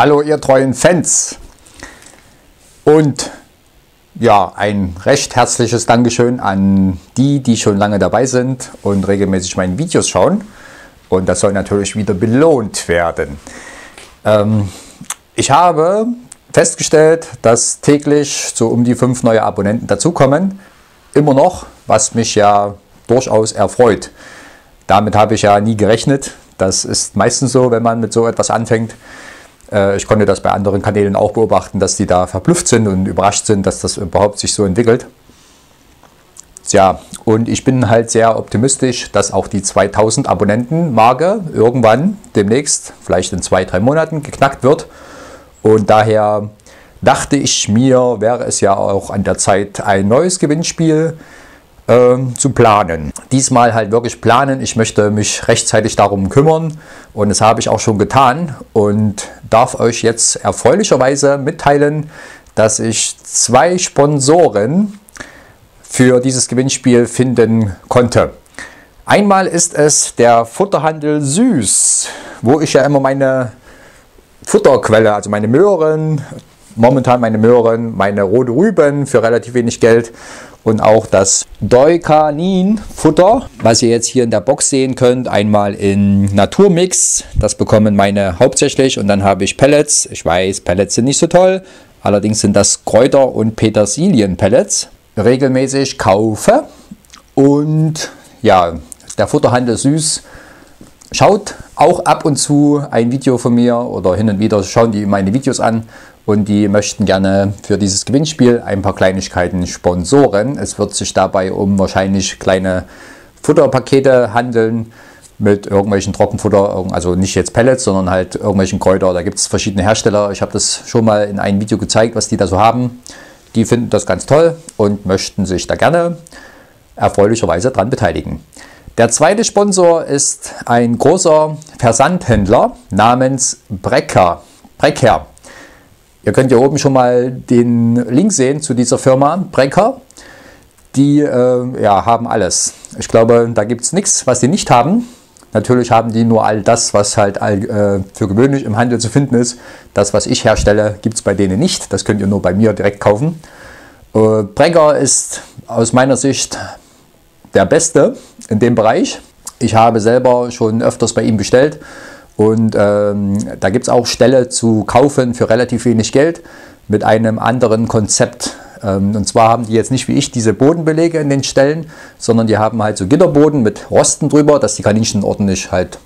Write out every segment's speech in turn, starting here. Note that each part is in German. Hallo ihr treuen Fans und ja, ein recht herzliches Dankeschön an die, die schon lange dabei sind und regelmäßig meine Videos schauen, und das soll natürlich wieder belohnt werden. Ich habe festgestellt, dass täglich so um die 5 neue Abonnenten dazukommen, immer noch, was mich ja durchaus erfreut. Damit habe ich ja nie gerechnet. Das ist meistens so, wenn man mit so etwas anfängt. Ich konnte das bei anderen Kanälen auch beobachten, dass die da verblüfft sind und überrascht sind, dass das überhaupt sich so entwickelt. Tja, und ich bin halt sehr optimistisch, dass auch die 2000-Abonnenten-Marke irgendwann demnächst, vielleicht in 2-3 Monaten, geknackt wird. Und daher dachte ich mir, wäre es ja auch an der Zeit, ein neues Gewinnspiel zu planen. Diesmal halt wirklich planen. Ich möchte mich rechtzeitig darum kümmern, und das habe ich auch schon getan und darf euch jetzt erfreulicherweise mitteilen, dass ich 2 Sponsoren für dieses Gewinnspiel finden konnte. Einmal ist es der Futterhandel Süß, wo ich ja immer meine Futterquelle, also meine Möhren, momentan meine Möhren, meine rote Rüben für relativ wenig Geld und auch das Deukanin Futter, was ihr jetzt hier in der Box sehen könnt, einmal in Naturmix, das bekommen meine hauptsächlich, und dann habe ich Pellets. Ich weiß, Pellets sind nicht so toll, allerdings sind das Kräuter- und Petersilien-Pellets. Regelmäßig kaufe, und ja, der Futterhandel Süß schaut auch ab und zu ein Video von mir, oder hin und wieder schauen die meine Videos an, und die möchten gerne für dieses Gewinnspiel ein paar Kleinigkeiten sponsoren. Es wird sich dabei um wahrscheinlich kleine Futterpakete handeln mit irgendwelchen Trockenfutter, also nicht jetzt Pellets, sondern halt irgendwelchen Kräuter. Da gibt es verschiedene Hersteller. Ich habe das schon mal in einem Video gezeigt, was die da so haben. Die finden das ganz toll und möchten sich da gerne erfreulicherweise dran beteiligen. Der zweite Sponsor ist ein großer Versandhändler namens Bräker. Ihr könnt hier oben schon mal den Link sehen zu dieser Firma Bräker. Die ja, haben alles. Ich glaube, da gibt es nichts, was die nicht haben. Natürlich haben die nur all das, was halt für gewöhnlich im Handel zu finden ist. Das, was ich herstelle, gibt es bei denen nicht. Das könnt ihr nur bei mir direkt kaufen. Bräker ist aus meiner Sicht der Beste in dem Bereich. Ich habe selber schon öfters bei ihm bestellt, und da gibt es auch Ställe zu kaufen für relativ wenig Geld mit einem anderen Konzept. Und zwar haben die jetzt nicht wie ich diese Bodenbeläge in den Ställen, sondern die haben halt so Gitterboden mit Rosten drüber, dass die Kaninchen ordentlich halt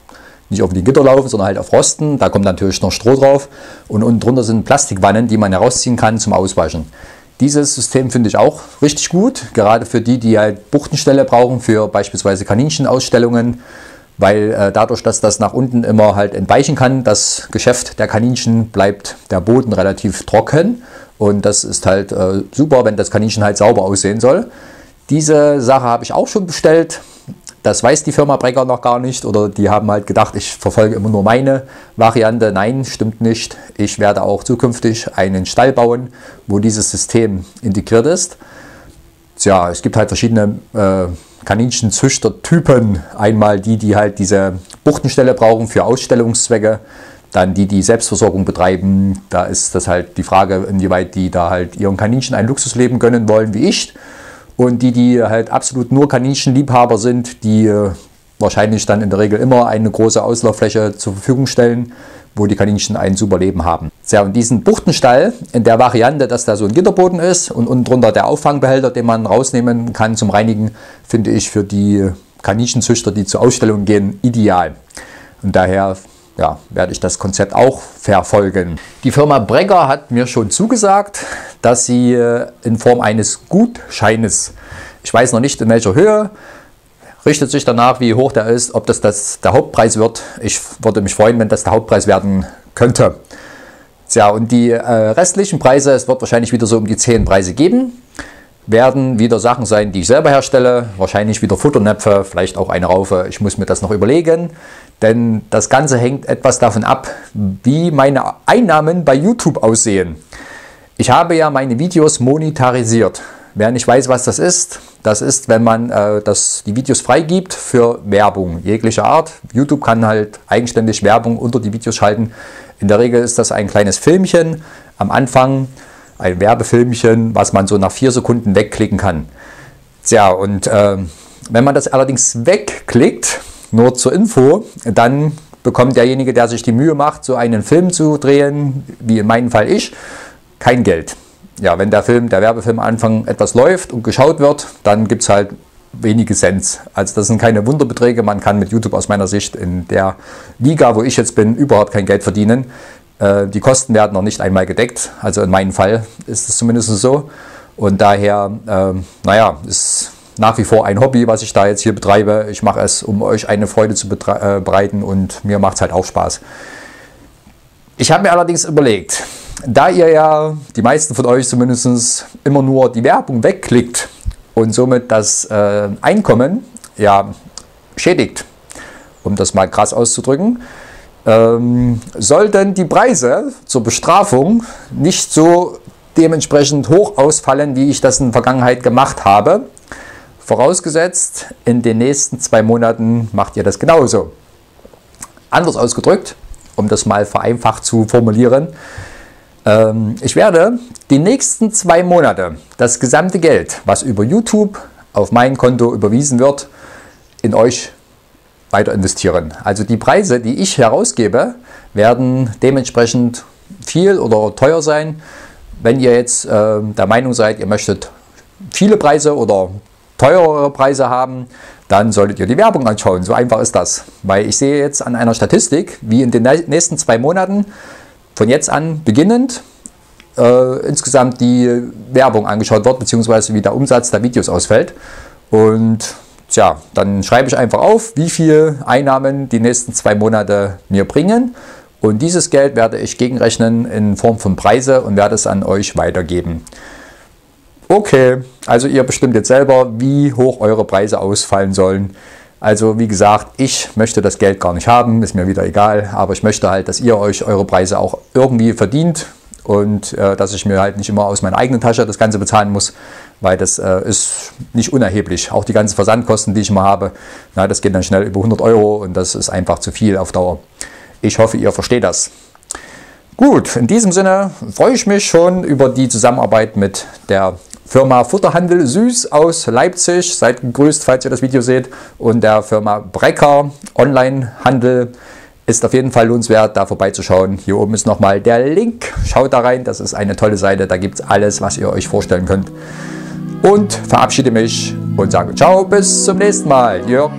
nicht auf die Gitter laufen, sondern halt auf Rosten. Da kommt natürlich noch Stroh drauf, und unten drunter sind Plastikwannen, die man herausziehen kann zum Auswaschen. Dieses System finde ich auch richtig gut, gerade für die, die halt Buchtenställe brauchen, für beispielsweise Kaninchenausstellungen, weil dadurch, dass das nach unten immer halt entweichen kann, das Geschäft der Kaninchen, bleibt der Boden relativ trocken, und das ist halt super, wenn das Kaninchen halt sauber aussehen soll. Diese Sache habe ich auch schon bestellt, das weiß die Firma Bräker noch gar nicht, oder die haben halt gedacht, ich verfolge immer nur meine Variante. Nein, stimmt nicht. Ich werde auch zukünftig einen Stall bauen, wo dieses System integriert ist. Tja, es gibt halt verschiedene Kaninchenzüchtertypen. Einmal die, die halt diese Buchtenställe brauchen für Ausstellungszwecke. Dann die, die Selbstversorgung betreiben. Da ist das halt die Frage, inwieweit die da halt ihren Kaninchen ein Luxusleben gönnen wollen, wie ich. Und die, die halt absolut nur Kaninchenliebhaber sind, die wahrscheinlich dann in der Regel immer eine große Auslauffläche zur Verfügung stellen, wo die Kaninchen ein super Leben haben. Ja, und diesen Buchtenstall in der Variante, dass da so ein Gitterboden ist und unten drunter der Auffangbehälter, den man rausnehmen kann zum Reinigen, finde ich für die Kaninchenzüchter, die zur Ausstellung gehen, ideal. Und daher ja, werde ich das Konzept auch verfolgen. Die Firma Bräker hat mir schon zugesagt, dass sie in Form eines Gutscheines, ich weiß noch nicht in welcher Höhe, richtet sich danach, wie hoch der ist, ob das der Hauptpreis wird. Ich würde mich freuen, wenn das der Hauptpreis werden könnte. Tja, und die restlichen Preise, es wird wahrscheinlich wieder so um die 10 Preise geben, werden wieder Sachen sein, die ich selber herstelle, wahrscheinlich wieder Futternäpfe, vielleicht auch eine Raufe. Ich muss mir das noch überlegen, denn das Ganze hängt etwas davon ab, wie meine Einnahmen bei YouTube aussehen. Ich habe ja meine Videos monetarisiert. Wer nicht weiß, was das ist, wenn man die Videos freigibt für Werbung jeglicher Art. YouTube kann halt eigenständig Werbung unter die Videos schalten. In der Regel ist das ein kleines Filmchen am Anfang, ein Werbefilmchen, was man so nach 4 Sekunden wegklicken kann. Tja, und wenn man das allerdings wegklickt, nur zur Info, dann bekommt derjenige, der sich die Mühe macht, so einen Film zu drehen, wie in meinem Fall ich, kein Geld. Ja, wenn der Werbefilm am Anfang etwas läuft und geschaut wird, dann gibt es halt wenige Cent. Also das sind keine Wunderbeträge. Man kann mit YouTube aus meiner Sicht in der Liga, wo ich jetzt bin, überhaupt kein Geld verdienen. Die Kosten werden noch nicht einmal gedeckt. Also in meinem Fall ist es zumindest so. Und daher, naja, ist nach wie vor ein Hobby, was ich da jetzt hier betreibe. Ich mache es, um euch eine Freude zu bereiten, und mir macht es halt auch Spaß. Ich habe mir allerdings überlegt, da ihr ja, die meisten von euch zumindest, immer nur die Werbung wegklickt und somit das Einkommen ja schädigt, um das mal krass auszudrücken, sollten die Preise zur Bestrafung nicht so dementsprechend hoch ausfallen, wie ich das in der Vergangenheit gemacht habe. Vorausgesetzt, in den nächsten 2 Monaten macht ihr das genauso. Anders ausgedrückt, um das mal vereinfacht zu formulieren, ich werde die nächsten 2 Monate das gesamte Geld, was über YouTube auf mein Konto überwiesen wird, in euch weiter investieren. Also die Preise, die ich herausgebe, werden dementsprechend viel oder teuer sein. Wenn ihr jetzt der Meinung seid, ihr möchtet viele Preise oder teurere Preise haben, dann solltet ihr die Werbung anschauen. So einfach ist das. Weil ich sehe jetzt an einer Statistik, wie in den nächsten 2 Monaten von jetzt an beginnend insgesamt die Werbung angeschaut wird, beziehungsweise wie der Umsatz der Videos ausfällt. Und tja, dann schreibe ich einfach auf, wie viel Einnahmen die nächsten 2 Monate mir bringen. Und dieses Geld werde ich gegenrechnen in Form von Preise und werde es an euch weitergeben. Okay, also ihr bestimmt jetzt selber, wie hoch eure Preise ausfallen sollen. Also wie gesagt, ich möchte das Geld gar nicht haben, ist mir wieder egal. Aber ich möchte halt, dass ihr euch eure Preise auch irgendwie verdient und dass ich mir halt nicht immer aus meiner eigenen Tasche das Ganze bezahlen muss, weil das ist nicht unerheblich. Auch die ganzen Versandkosten, die ich mal habe, na, das geht dann schnell über 100 € und das ist einfach zu viel auf Dauer. Ich hoffe, ihr versteht das. Gut, in diesem Sinne freue ich mich schon über die Zusammenarbeit mit der Firma Futterhandel Süß aus Leipzig. Seid gegrüßt, falls ihr das Video seht. Und der Firma Bräker Onlinehandel. Ist auf jeden Fall lohnenswert, da vorbeizuschauen. Hier oben ist nochmal der Link. Schaut da rein, das ist eine tolle Seite. Da gibt es alles, was ihr euch vorstellen könnt. Und verabschiede mich und sage ciao, bis zum nächsten Mal. Jörg.